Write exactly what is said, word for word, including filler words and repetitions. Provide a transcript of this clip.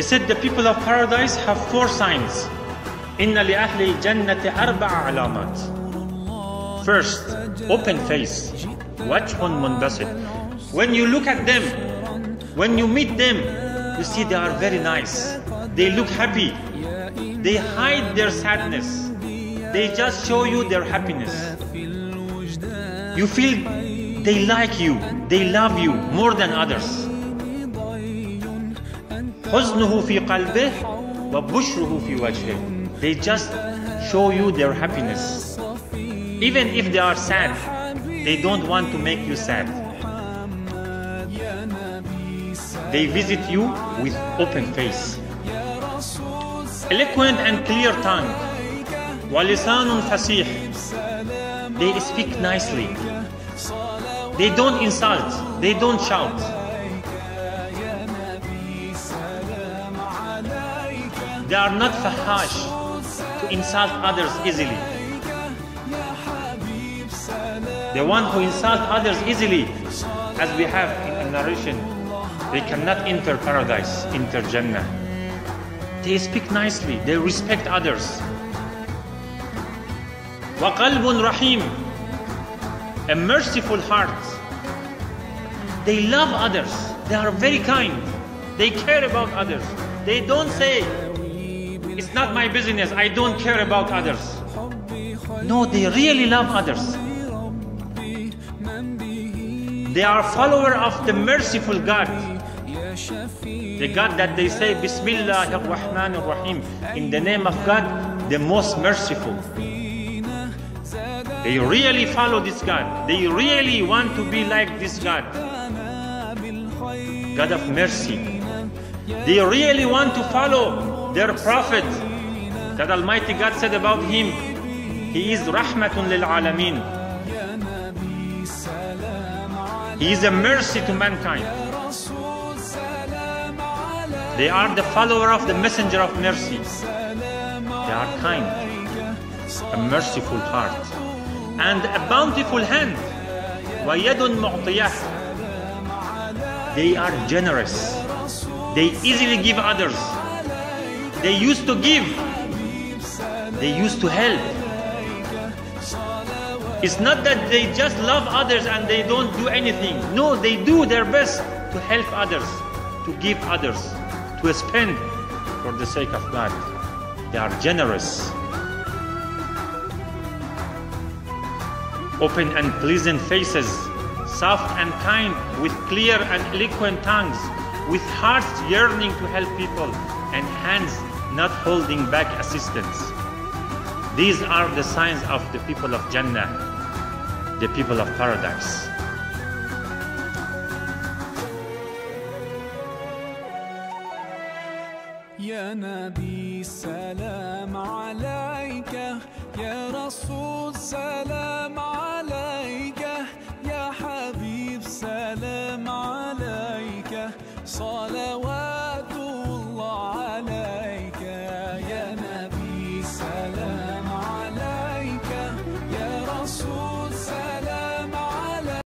He said the people of paradise have four signs. Inna li ahli jannati arba'a alamat. First, open face. Watch on Mundasit. When you look at them, when you meet them, you see they are very nice. They look happy. They hide their sadness. They just show you their happiness. You feel they like you, they love you more than others. حزنه في قلبه وبشره في وجهه. They just show you their happiness. Even if they are sad, they don't want to make you sad. They visit you with open face. Eloquent and clear tongue. وَلِسَانٌ فَصِيحٌ. They speak nicely. They don't insult. They don't shout. They are not fahash, to insult others easily. The one who insults others easily, as we have in a narration, they cannot enter paradise, enter Jannah. They speak nicely. They respect others. وَقَلْبٌ رَحِيمٌ. A merciful heart. They love others. They are very kind. They care about others. They don't say, it's not my business, I don't care about others. No, they really love others. They are followers of the merciful God. The God that they say, Bismillah ar-Rahman ar-Rahim. In the name of God, the most merciful. They really follow this God. They really want to be like this God, God of mercy. They really want to follow their prophet, that Almighty God said about him, he is rahmatun lil'alamin. He is a mercy to mankind. They are the follower of the messenger of mercy. They are kind, a merciful heart, and a bountiful hand. They are generous. They easily give others. They used to give. They used to help. It's not that they just love others and they don't do anything. No, they do their best to help others, to give others, to spend for the sake of God. They are generous. Open and pleasant faces, soft and kind, with clear and eloquent tongues, with hearts yearning to help people, and hands not holding back assistance. These are the signs of the people of Jannah, the people of paradise. Ya Nabi, salam alayka. Ya Rasul, salam alayka. Ya Habib, salam alayka. Salawat.